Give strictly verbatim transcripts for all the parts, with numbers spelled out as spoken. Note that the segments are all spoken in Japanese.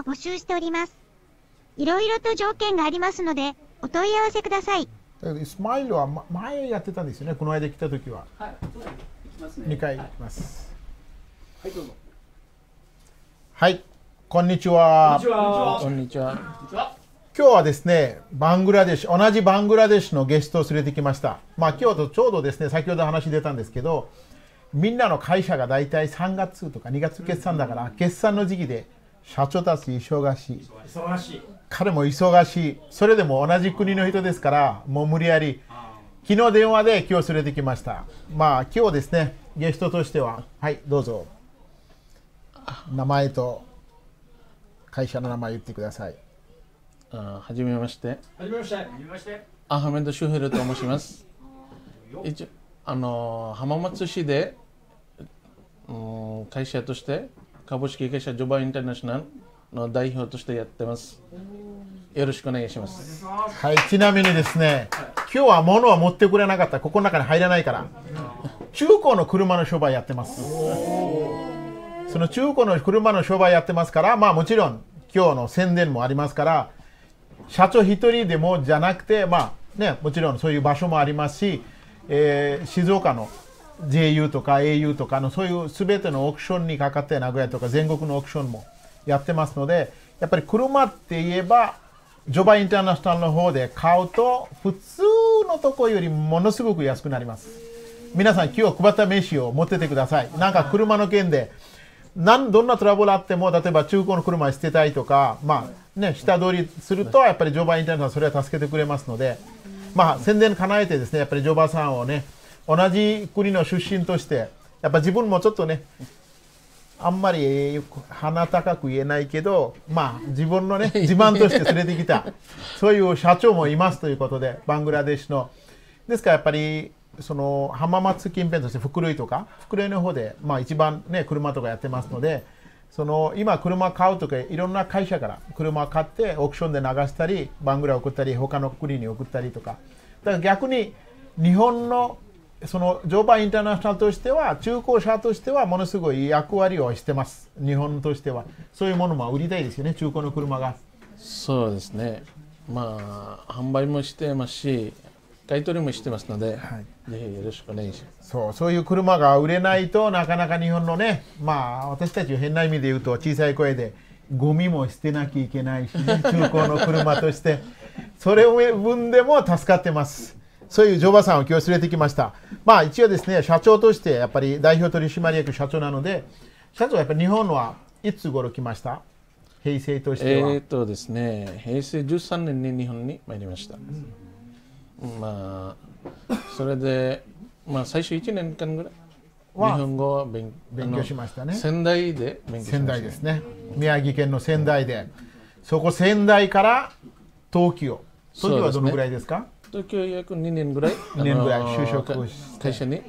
ーを募集しております。いろいろと条件がありますので、お問い合わせください。だけどスマイルは前やってたんですよね、この間来た時は。はい、そうですね。行きますね。にかい行きます。はい、どうぞ。はい、こんにちは。こんにちは。こんにちは。今日はですね、バングラデシュ、同じバングラデシュのゲストを連れてきました。まあ、今日とちょうどですね、先ほど話出たんですけど、みんなの会社が大体さんがつとかにがつ決算だから、決算の時期で社長たち忙しい。忙しい。彼も忙しい。それでも同じ国の人ですから、もう無理やり、昨日電話で今日連れてきました。まあ、今日ですね、ゲストとしては、はい、どうぞ。名前と会社の名前言ってください。はじめまして。はじめまして。はじめまして。アハメド・シュヘルと申します。一応あの浜松市で、うん、会社として株式会社ジョバインターナショナルの代表としてやってます。よろしくお願いします。はい、ちなみにですね、今日は物は持ってくれなかった。ここの中に入らないから。中古の車の商売やってます。その中古の車の商売やってますから、まあもちろん今日の宣伝もありますから。社長一人でもじゃなくて、まあね、もちろんそういう場所もありますし、えー、静岡の ジェーユー とか エーユー とかのそういう全てのオークションにかかって名古屋とか全国のオークションもやってますので、やっぱり車って言えばジョバインターナショナルの方で買うと普通のとこよりものすごく安くなります。皆さん今日配った名刺を持っててください。なんか車の件でなんどんなトラブルあっても、例えば中古の車捨てたいとか、まあね、下取りするとやっぱりジョバインターナショナルはそれは助けてくれますので、まあ宣伝叶えてですね、やっぱりジョバさんをね、同じ国の出身としてやっぱ自分もちょっとね、あんまり鼻高く言えないけど、まあ自分のね自慢として連れてきたそういう社長もいますということで、バングラデシュのですからやっぱり。その浜松近辺として福類とか福類の方でまあ一番ね車とかやってますので、その今車買うとかいろんな会社から車買ってオークションで流したりバングラ送ったり他の国に送ったりとか、だから逆に日本のそのジョバインターナショナルとしては中古車としてはものすごい役割をしてます。日本としてはそういうものも売りたいですよね、中古の車が。そうですね、まあ販売もしてますし買い取りもしてますので、はい、ぜひよろしくお願いします。そう、そういう車が売れないとなかなか日本のね、まあ私たち変な意味で言うと小さい声でゴミも捨てなきゃいけないし、ね、中古の車としてそれを分でも助かってます。そういうジョバさんを今日連れてきました。まあ一応ですね、社長としてやっぱり代表取締役社長なので、社長はやっぱり日本はいつ頃来ました？平成としては。えっとですね、へいせいじゅうさんねんに日本に参りました。うん、まあそれでまあ最初いちねんかんぐらい日本語は勉強しましたね。仙台で勉強しました。仙台ですね、宮城県の仙台で、そこ仙台から東京、東京はどのぐらいですか？東京約にねんぐらい、にねんぐらい就職会社に、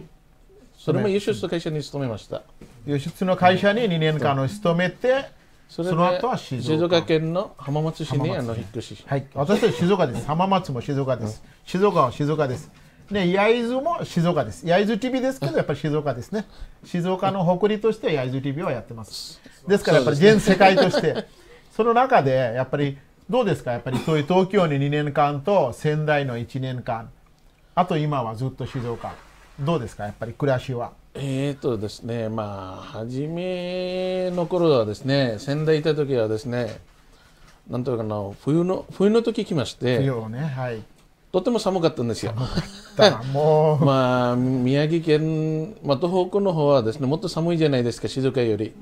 それも輸出会社に勤めました。輸出の会社ににねんかんの勤めて、その後は静岡、静岡県の浜松市にあの引っ越し、はい、私たち静岡です。浜松も静岡です、うん、静岡は静岡ですね、焼津も静岡です。焼津 ティーブイ ですけどやっぱり静岡ですね。静岡の誇りとして焼津 ティーブイ はやってます。ですからやっぱり全世界としてその中でやっぱりどうですか、やっぱりそういう東京ににねんかんと仙台のいちねんかん、あと今はずっと静岡、どうですかやっぱり暮らしは。えーとですね、まあ初めの頃はですね、仙台いた時はですね、なんというかの冬の冬の時来まして、冬ね、はい、とても寒かったんですよ。もうまあ宮城県まあ東北の方はですね、もっと寒いじゃないですか静岡より。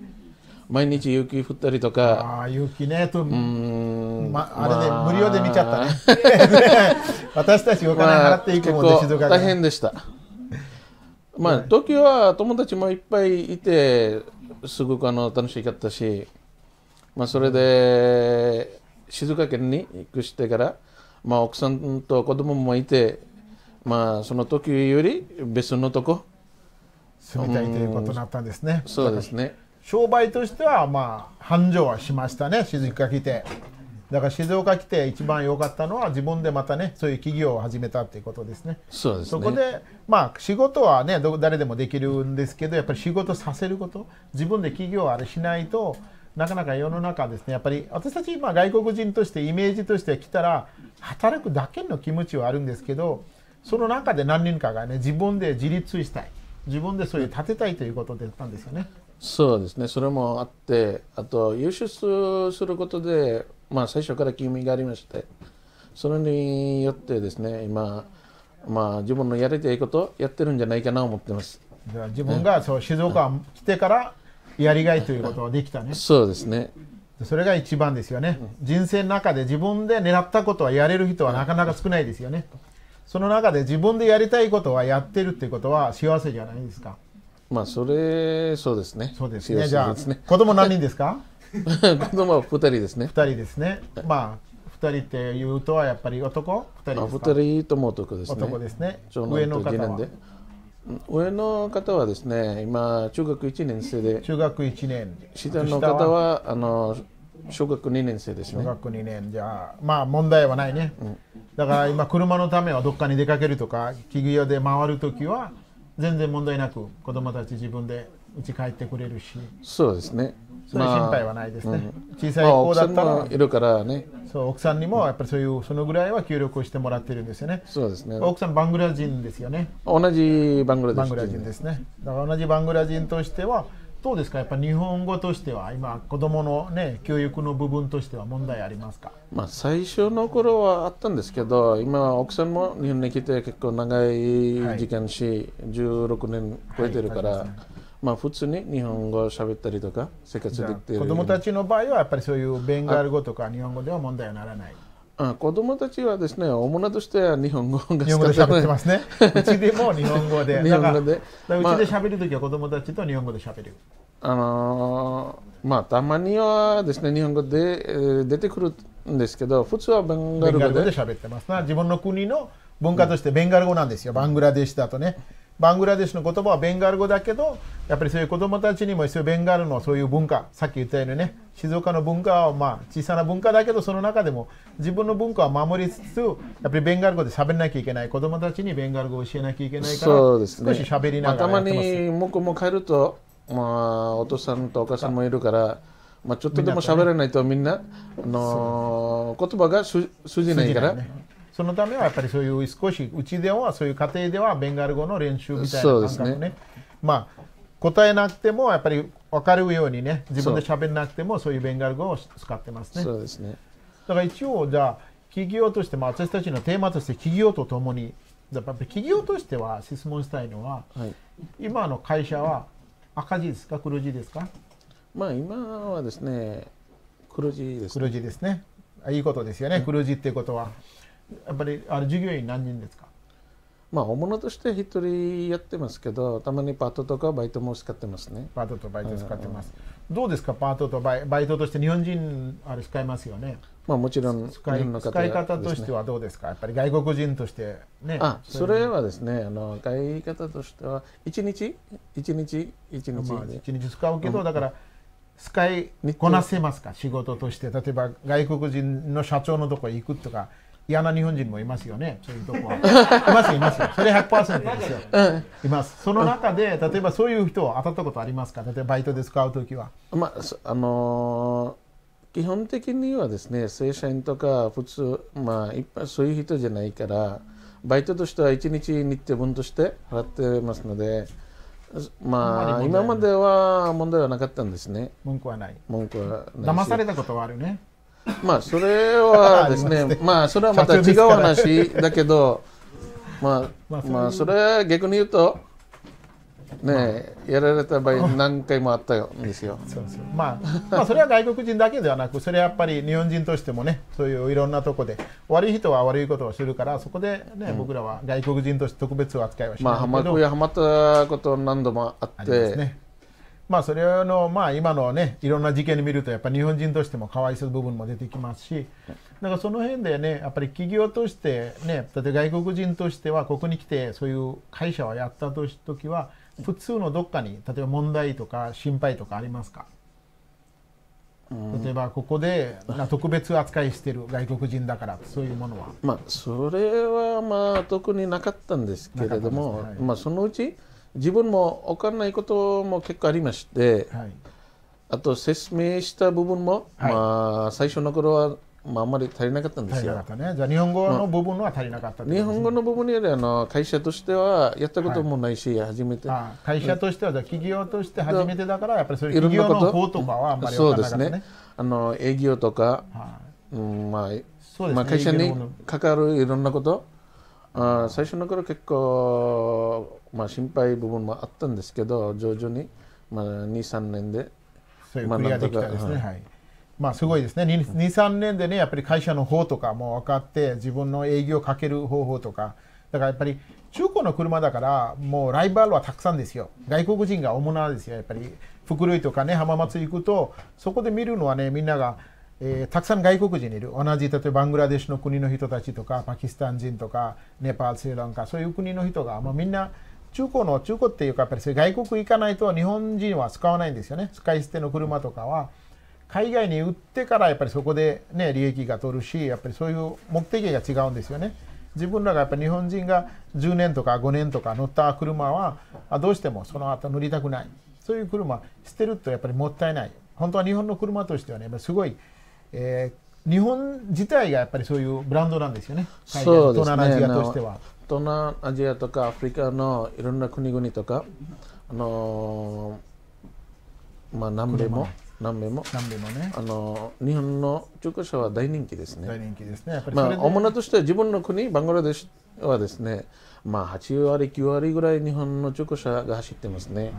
毎日雪降ったりとか、あ雪ねと、うん、まあれで、まあ、無料で見ちゃったね。私たちお金払っていくもんで静岡が大変でした。まあ、東京は友達もいっぱいいてすごくあの楽しかったし、まあ、それで静岡県に行くしてから、まあ、奥さんと子供もいて、まあ、その時より別のとこ住みたいということになったんですね。そうですね、商売としてはまあ繁盛はしましたね、静岡来て。だから静岡来て一番良かったのは自分でまたねそういう企業を始めたっていうことですね。そうですね。そこでまあ仕事はね誰でもできるんですけど、やっぱり仕事させること、自分で企業をあれしないとなかなか世の中ですね、やっぱり私たち今外国人としてイメージとして来たら働くだけの気持ちはあるんですけど、その中で何人かがね自分で自立したい、自分でそういう立てたいということだったんですよね。そうですね、それもあって、あと優秀することで、まあ、最初から君がありまして、それによってですね今、まあ、自分のやりたいことやってるんじゃないかなと思ってます。自分がそう静岡に来てからやりがいということができたね。そうですね、それが一番ですよね。人生の中で自分で狙ったことはやれる人はなかなか少ないですよね。その中で自分でやりたいことはやってるっていうことは幸せじゃないですか。まあそれ、そうですね。そうですね。じゃあ子供何人ですか？子供はふたりですね。ふたりですね。まあふたりっていうとはやっぱり男ふたりですか？ふたりとも男ですね。男ですね。上の方は。上の方はですね、今中学いちねん生で、中学いちねん、下の方はあの小学にねん生ですね。小学にねん、じゃあまあ問題はないね。うん、だから今車のためはどっかに出かけるとか企業で回るときは全然問題なく子供たち自分で家帰ってくれるし。そうですね。それ心配はないですね。まあうん、小さい子だったら、まあ、奥さんもいるからね。そう、奥さんにもやっぱりそういうそのぐらいは協力をしてもらってるんですよね。そうですね。奥さんバングラ人ですよね。同じバングラ人。バングラ人ですね。だから同じバングラ人としてはどうですか、やっぱり日本語としては今子どものね教育の部分としては問題ありますか？まあ最初の頃はあったんですけど、今奥さんも日本に来て結構長い時間し、はい、じゅうろくねん超えてるから、はいね、まあ普通に日本語を喋ったりとか生活できている。子どもたちの場合はやっぱりそういうベンガル語とか日本語では問題はならない。あ、子供たちはですね、主としては日本語が使ってますね。うちでも日本語で。日本語で。うちで喋るときは子供たちと日本語で喋る。あのー、まあたまにはですね、日本語で、えー、出てくるんですけど、普通はベンガル語で喋ってますな。自分の国の文化としてベンガル語なんですよ。バングラデシュだとね。バングラデシュの言葉はベンガル語だけど、やっぱりそういう子どもたちにもベンガルのそういう文化、さっき言ったようにね、静岡の文化はまあ小さな文化だけど、その中でも自分の文化を守りつつ、やっぱりベンガル語で喋らなきゃいけない、子どもたちにベンガル語を教えなきゃいけないから、そうですね、少し喋りながらやってます。まあ、たまに僕も帰ると、まあ、お父さんとお母さんもいるから、まあ、ちょっとでも喋らないとみんな、あのー、言葉が通じないから。そのためはやっぱりそういう少しうちではそういう家庭ではベンガル語の練習みたいな感覚ね。ね、まあ答えなくてもやっぱり分かるようにね、自分で喋んなくてもそういうベンガル語を使ってますね。そうですね。だから一応じゃあ企業として、まあ、私たちのテーマとして企業とともに、やっぱり企業としては質問したいのは、はい、今の会社は赤字ですか黒字ですか？まあ今はですね黒字ですね。黒字ですね。いいことですよね、うん、黒字っていうことは。やっぱりあれ従業員何人ですか？まあ本物としてひとりやってますけど、たまにパートとかバイトも使ってますね。パートとバイト使ってます。どうですか、パートとバイ、バイトとして日本人あれ使いますよね。まあもちろん使い方としてはどうですか？やっぱり外国人としてね。あ、それはですね、あの使い方としては一日一日一日一日使うけど、だから使いこなせますか仕事として。例えば外国人の社長のところ行くとか。嫌な日本人もいますよね、そういうとこは。います、いますよ。それ ひゃくパーセント ですよ。います。その中で、例えばそういう人を当たったことありますか？例えばバイトで使うときは。まあ、あのー、基本的にはですね、正社員とか、普通、まあ、一般そういう人じゃないから、バイトとしてはいちにちにてんぶんとして払ってますので、まあ、今までは問題はなかったんですね。文句はない。文句はない。騙されたことはあるね。まあそれはですね、まあそれはまた違う話だけど、まあまあそれは逆に言うとね、やられた場合何回もあったんですよ。そうそう、まあ、まあそれは外国人だけではなく、それはやっぱり日本人としてもね、そういういろんなとこで悪い人は悪いことをするから、そこでね、うん、僕らは外国人として特別扱いはしないけど、まあハマりハマったこと何度もあって。まあそれのまあ今のねいろんな事件を見ると、やっぱり日本人としてもかわいそうな部分も出てきますし、だからその辺でね、やっぱり企業としてね、だって外国人としてはここに来てそういう会社をやったときは、普通のどっかに例えば問題とか心配とかありますか？例えばここで特別扱いしている外国人だから、そういうものは。まあそれはまあ特になかったんですけれども、ね、はい、まあそのうち自分も分からないことも結構ありまして、はい、あと説明した部分も、はい、まあ、最初の頃は、まあ、あんまり足りなかったんですよ。足りなかったね。じゃあ日本語の部分は足りなかった、ね、日本語の部分よりあの会社としてはやったこともないし、はい、初めて。ああ、会社としては、企業として初めてだから、やっぱりそういう企業の方とかはあんまり分からなかったね。そうですね。あの営業とか、はい、うん、まあ、そうですね、まあ会社に関わるいろんなこと、あ、最初の頃結構、まあ、心配部分もあったんですけど、徐々に、まあ、にさんねんで。そういうクリアできたですね。はい。まあすごいですね。にさんねんでね、やっぱり会社の方とかも分かって、自分の営業をかける方法とか、だからやっぱり中古の車だから、もうライバルはたくさんですよ。外国人が主なんですよ、やっぱり。福類とかね、浜松行くと、そこで見るのはね、みんなが、えー、たくさん外国人いる。同じ、例えばバングラデシュの国の人たちとか、パキスタン人とか、ネパール、スリランカ、そういう国の人が、まあ、みんな、中古の中古っていうか、やっぱり外国行かないと日本人は使わないんですよね。使い捨ての車とかは海外に売ってからやっぱりそこでね利益が取るし、やっぱりそういう目的が違うんですよね。自分らがやっぱり日本人がじゅうねんとかごねんとか乗った車はどうしてもその後乗りたくない。そういう車捨てるとやっぱりもったいない。本当は日本の車としてはね、すごい、えー、日本自体がやっぱりそういうブランドなんですよね。海外の東南アジアとしては。東南アジアとかアフリカのいろんな国々とか、あのーまあ、南米も南米も南米もね、あのー、日本の中古車は大人気ですね。大人気ですね。やっぱりそれで、まあ、主としては自分の国バングラデシュはですね、まあ、はちわりきゅうわりぐらい日本の中古車が走ってますね。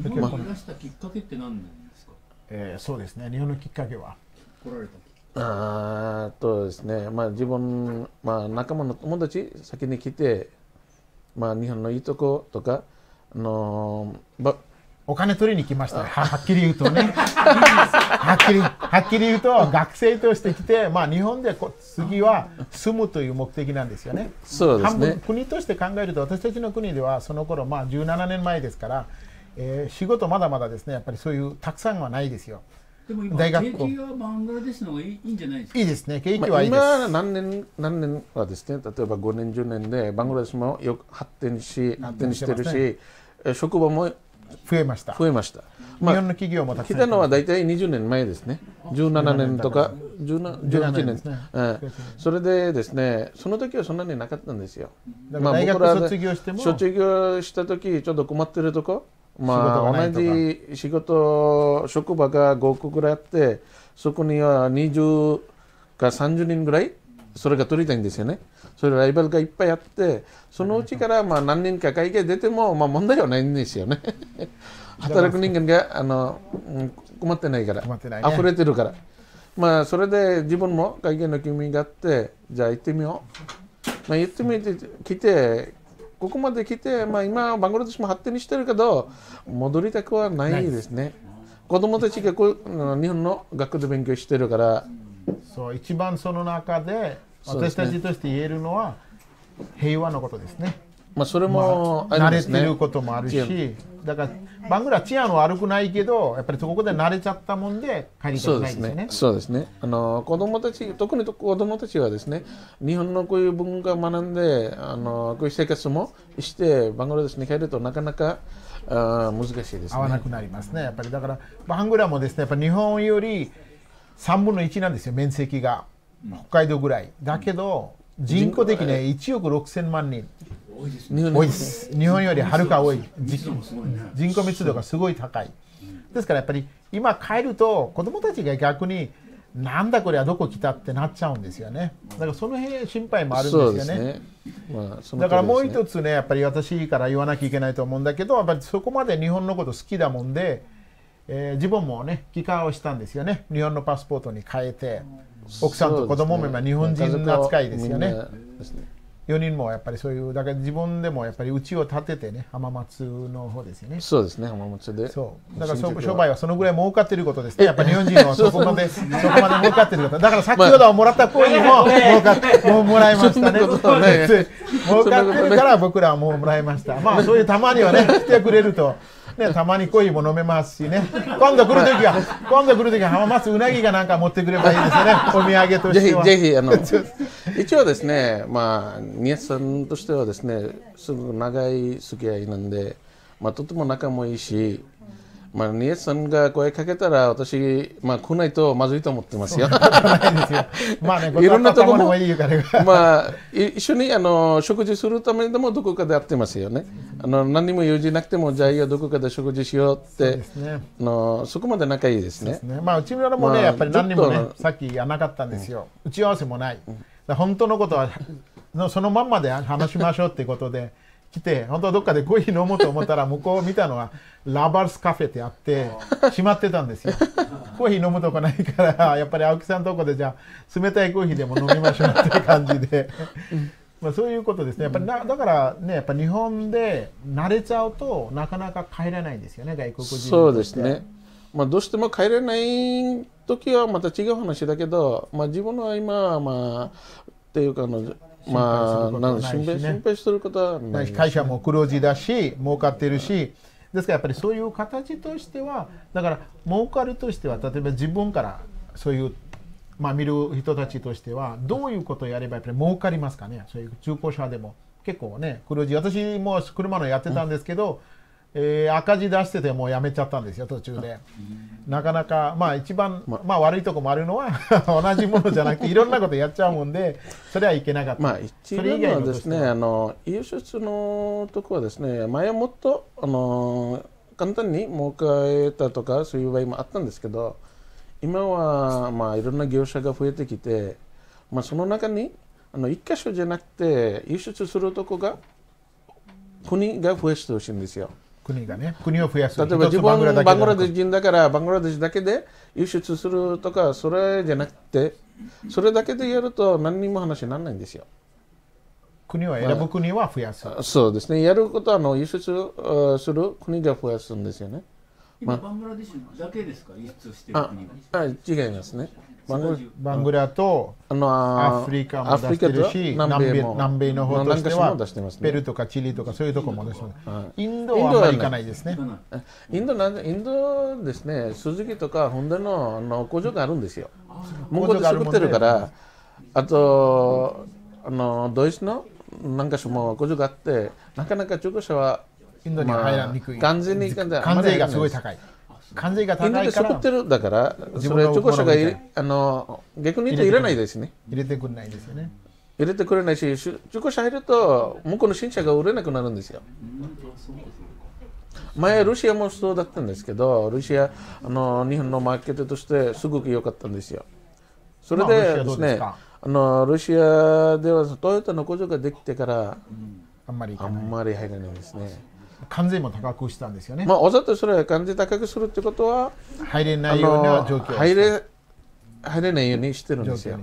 日本に出したきっかけって何なんですか？えー、そうですね。日本のきっかけは来られたあとですね、まあ、自分、まあ、仲間の友達先に来て、まあ、日本のいいとことか、あのー、お金取りに来ました。は, はっきり言うとねはっきりはっきり言うと学生として来て、まあ、日本でこ次は住むという目的なんですよね。そうですね。国として考えると私たちの国ではその頃、まあじゅうななねんまえですから、えー、仕事まだまだですね、やっぱりそういうたくさんはないですよ。でも今大学景気はバングラデシュの方がいいんじゃないですか。いいですね。景気はいいです。今何年何年はですね、例えばごねんじゅうねんでバングラデシュもよく発展し発展してるし、ね、職場も増えました。増えました。まあ、日本の企業もたくさん来たのは大体にじゅうねんまえですね。じゅうななねんとかじゅうはちねんですね。それでですね、その時はそんなになかったんですよ。まあ大学卒業しても卒業した時ちょっと困ってるとこ。まあ、同じ仕事職場がごこぐらいあって、そこにはにじゅうかさんじゅうにんぐらいそれが取りたいんですよね。それライバルがいっぱいあって、そのうちからまあ何人か会計出てもまあ問題はないんですよね働く人間があの困ってないから溢れてるから、まあそれで自分も会計の興味があって、じゃあ行ってみよう、まあ、行ってみて来てここまで来て、まあ、今バングラデシュも発展してるけど戻りたくはないですね。子供たちがこう日本の学校で勉強してるから、そう一番その中で私たちとして言えるのは平和のことですね。まあそれも慣れてることもあるし、だからバングラ治安は悪くないけど、やっぱりそこで慣れちゃったもんで帰りたくないですね。そうですね。あの子供たち、特に子供たちはですね、日本のこういう文化を学んで、あのこういう生活もしてバングラデシュに帰るとなかなかあ難しいですね。合わなくなりますね。やっぱりだからバングラもですね、やっぱり日本よりさんぶんのいちなんですよ、面積が北海道ぐらい。だけど人口的にいちおくろくせんまんにん。多いですね、多いです。日本よりはるか多い。人口密度がすごい高いですから、やっぱり今帰ると子どもたちが逆になんだこれはどこ来たってなっちゃうんですよね。だからその辺心配もあるんですよね。だからもう一つね、やっぱり私から言わなきゃいけないと思うんだけど、やっぱりそこまで日本のこと好きだもんで、えー、自分もね帰化をしたんですよね。日本のパスポートに変えて、奥さんと子供も今日本人の扱いですよね。よにんもやっぱりそういうだから自分でもやっぱり家を建ててね、浜松の方ですよね。そうですね、浜松で。そうだから商売はそのぐらい儲かってることですね。やっぱ日本人はそこまでそこまで儲かってることだから、先ほどもらったコインも儲かってもらいましたね。儲かってるから僕らはもうもらいました。まあそういうたまにはね来てくれるとね、たまにコインも飲めますしね。今度来るときは、今度来るときは浜松うなぎがなんか持ってくればいいですよね。お土産としては。ぜひぜひあの一応ですね、まあ宮津さんとしてはですね、すごく長い付き合いなんで、まあとても仲もいいし、まあ、ニエスさんが声かけたら私、まあ、来ないとまずいと思ってますよ。いろんなところもまあ、一緒にあの食事するためでもどこかで会ってますよね。あの何も用事なくてもじゃあいやどこかで食事しようって、ね、あのそこまで仲いいですね。うち村もねやっぱり何にもねさっき言わなかったんですよ、うん、打ち合わせもない、うん、本当のことはのそのまんまで話しましょうっていうことで。来て本当はどっかでコーヒー飲もうと思ったら向こう見たのはラバースカフェってあって閉まってたんですよ。コーヒー飲むとこないからやっぱり青木さんのとこでじゃあ冷たいコーヒーでも飲みましょうって感じでまあそういうことですね。やっぱりなだからねやっぱ日本で慣れちゃうとなかなか帰れないんですよね外国人。そうですね、まあ、どうしても帰れない時はまた違う話だけど、まあ、自分は今まあっていうかあの。まあ心配することはないし、会社も黒字だし儲かってるし、ですからやっぱりそういう形としてはだから儲かるとしては例えば自分からそういう、まあ、見る人たちとしてはどういうことをやればやっぱり儲かりますかね。そういう中古車でも結構ね黒字、私も車のやってたんですけど、うん、えー、赤字出しててもうやめちゃったんですよ途中で。なかなかまあ一番、ままあ、悪いとこもあるのは同じものじゃなくていろんなことやっちゃうもんでそれはいけなかった。まあ一番はですねあの優秀のとこはですね前はもっとあの簡単に儲かえたとかそういう場合もあったんですけど、今はまあいろんな業者が増えてきて、まあ、その中にあの一箇所じゃなくて輸出するとこが国が増やしてほしいんですよ。国がね、国を増やす。例えば自分バングラデシュ人だからバングラデシュだけで輸出するとかそれじゃなくて、それだけでやると何にも話にならないんですよ。国は選ぶ国は増やす、まあ、そうですね、やることはあの輸出する国が増やすんですよね。今、まあ、バングラデシュだけですか輸出してる国が。あ、違いますね。バングラとアフリカも出してるし、南米、南米の方としてはペルとかチリとかそういうとこも出してます。インドはあんまり行かないですね。インドなん、インドですね、スズキとかホンダの工場があるんですよ。向こうで作ってるから、あとあのドイツの何か所も工場があって、なかなか中古車はインドには入らにくい。関税がすごい高い。関税が高いから。インドで作ってるだから、それ中古車があの逆に言うといらないですね。入れてくれないですよね。入れてくれないし、中古車入ると向こうの新車が売れなくなるんですよ。前ロシアもそうだったんですけど、ロシアあの日本のマーケットとしてすごく良かったんですよ。それでですね、あのロシアではトヨタの工場ができてからあんまり入らないですね。関税も高くしたんですよね。まあ、わざとそれは関税高くするってことは入れないような状況入れ入れないようにしてるんですよ。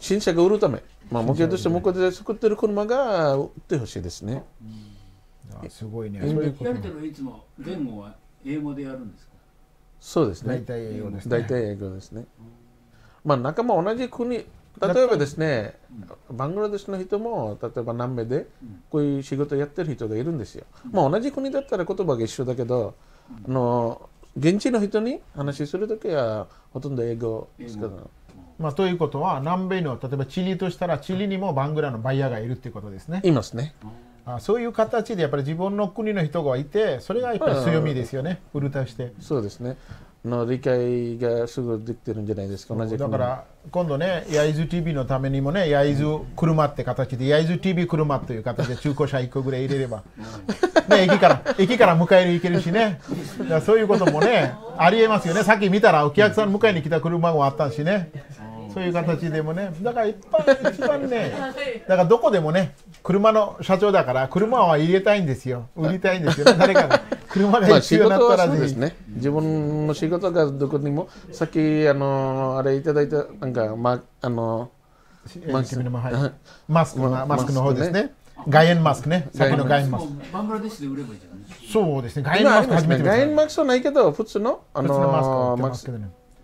新車が売るため、まあ、目標として向こうで作ってる車が売ってほしいですね。すごいね。やり取りいつも言語は英語でやるんですか。そうですね。大体英語ですね。大体英語ですね。まあ、仲間同じ国。例えばですね、バングラデシュの人も例えば南米でこういう仕事をやってる人がいるんですよ。まあ、同じ国だったら言葉が一緒だけど、あの現地の人に話するときはほとんど英語ですから。まあ、ということは南米の例えばチリとしたらチリにもバングラのバイヤーがいるっていうことですね。いますね。あ、そういう形でやっぱり自分の国の人がいて、それがやっぱり強みですよね。売るとして。そうですね。の理解がすぐできてるんじゃないですか。同じだから今度ね焼津 ティーブイ のためにもね焼津車って形で焼津 ティーブイ 車という形で中古車いっこぐらい入れればね駅から駅から迎えに行けるしね。だからそういうこともねありえますよね。さっき見たらお客さん迎えに来た車もあったしね。そういう形でもね、だから一般一番ね、だからどこでもね、車の社長だから車は入れたいんですよ、売りたいんですよ、ね。誰かが車が必要になったらですね。自分の仕事がどこにも、さっきあのあれいただいたなんかまあのマスクのマスクマスクの方ですね。外苑マスクね、先の外苑マスク。バングラデシュで売ればいいじゃない。そうですね。外苑マスク初めて。外苑マスクはないけど普通のあのマスク。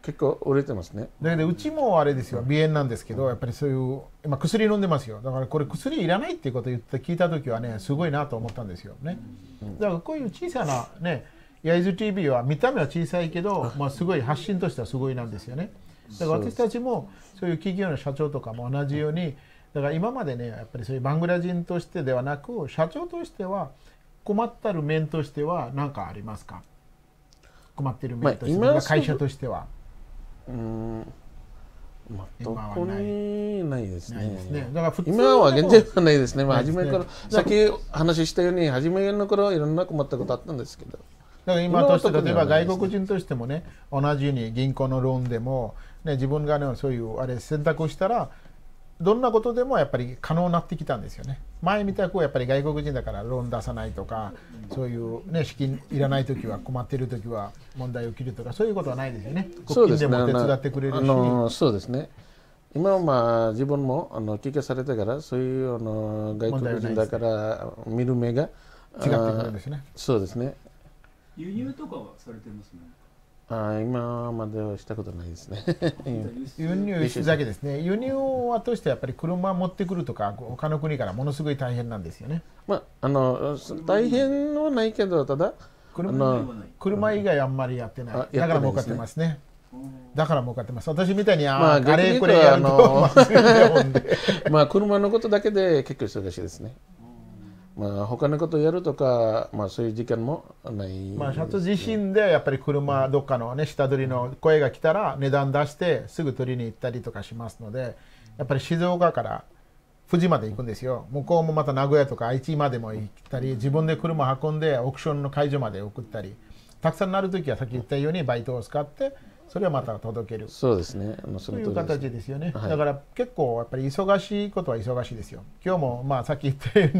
結構売れてますね。だけどうちもあれですよ、鼻炎なんですけど、やっぱりそういう今薬飲んでますよ。だからこれ薬いらないっていうことを言って聞いた時はね、すごいなと思ったんですよね。だからこういう小さなね、焼津 ティーブイ は見た目は小さいけど、まあすごい発信としてはすごいなんですよね。だから私たちもそういう企業の社長とかも同じように、だから今までね、やっぱりそういうバングラ人としてではなく、社長としては困ったる面としては何かありますか。困ってる面としては、会社としては。うん。まあ、どこにないですね。だから今は現状はないですね。まあ初めからさっき話したように初めの頃はいろんな困ったことあったんですけど。だから今として例えば外国人としてもね、同じように銀行のローンでもね、自分がねそういうあれ選択したらどんなことでもやっぱり可能になってきたんですよね。前みたくやっぱり外国人だからローン出さないとか、そういうね資金いらないときは困っているときは問題起きるとかそういうことはないですよね。そうですね。手伝ってくれるし、あのそうですね。今はまあ自分もあの提供されたからそういうあの外国人だから見る目が違ってくるんですね。そうですね。輸入とかはされてますね。あ今まではしたことないですね。輸入だけですね。輸入はとしてやっぱり車持ってくるとか他の国からものすごい大変なんですよね。まああの大変はないけどただ車、車以外あんまりやってない。だから儲かってますね。だから儲かってます。私みたいにあれこれやるとまあ車のことだけで結構忙しいですね。まあ他のことをやるとか、まあ、そういう時間もない、ね。まあ社長自身でやっぱり車どっかのね下取りの声が来たら値段出してすぐ取りに行ったりとかしますので、やっぱり静岡から富士まで行くんですよ。向こうもまた名古屋とか愛知までも行ったり、自分で車運んでオークションの会場まで送ったり、たくさんなるときはさっき言ったようにバイトを使ってそれをまた届ける。そうですね。そういう形ですよね。はい、だから結構やっぱり忙しいことは忙しいですよ。今日もまあさっき言ったよう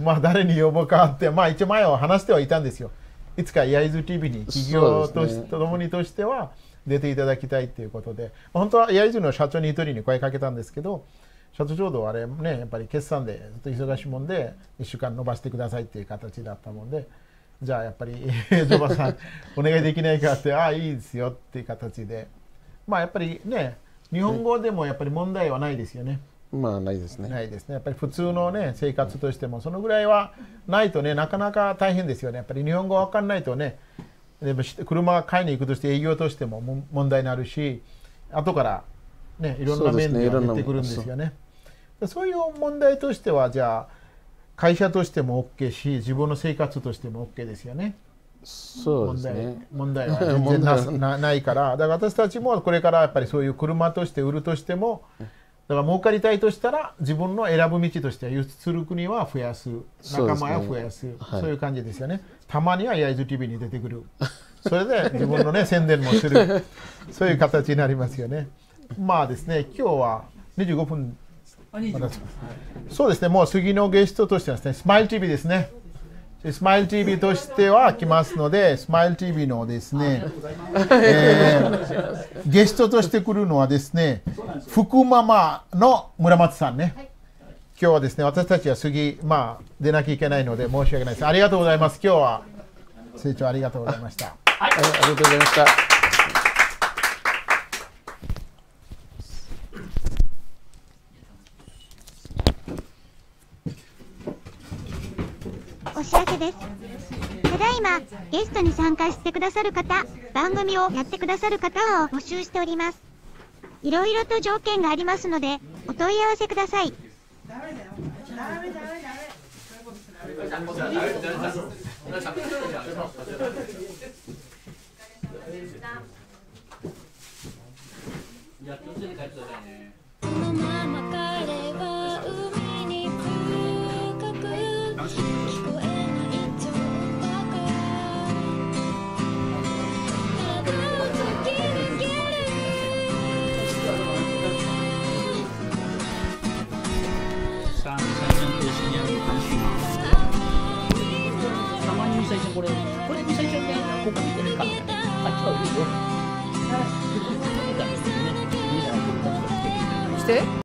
にまあ誰に呼ぼうかってまあ一応前は話してはいたんですよ。いつか焼津 ティーブイ に企業として、ね、ともにとしては出ていただきたいということで、本当は焼津の社長に一人に声かけたんですけど、社長ちょうどあれねやっぱり決算でずっと忙しいもんでいっしゅうかん延ばしてくださいっていう形だったもんで。じゃあやっぱりジョバさんお願いできないかってああいいですよっていう形で、まあやっぱりね日本語でもやっぱり問題はないですよね。まあないですね。ないですね。やっぱり普通のね生活としてもそのぐらいはないとねなかなか大変ですよね。やっぱり日本語わかんないとね、でも車買いに行くとして営業としても問題になるし、後からねいろんな面で出てくるんですよね。そういう問題としてはじゃあ会社としても OK し、自分の生活としても OK ですよね。そうですね。問題は全然 な, ないから、だから私たちもこれからやっぱりそういう車として売るとしても、だから儲かりたいとしたら自分の選ぶ道としては輸出する国は増やす、仲間は増やす、そう、ね、はい、そういう感じですよね。たまには焼津 ティーブイ に出てくる。それで自分のね宣伝もする、そういう形になりますよね。まあですね、今日はにじゅうごふん。そうですね、もう次のゲストとしてはですね、スマイル ティーブイ ですね。スマイル ティーブイ としては来ますので、スマイル ティーブイ のですね、えー、ゲストとして来るのはですね、福ママの村松さんね。今日はですね、私たちは次、まあ、出なきゃいけないので申し訳ないです。ありがとうございます。今日は、清張ありがとうございました。はい、ありがとうございました。お知らせです。ただいまゲストに参加してくださる方、番組をやってくださる方を募集しております。いろいろと条件がありますのでお問い合わせください。これ、これ、最初にここ見てるかみたいな。あ、来た、いいよ。来て。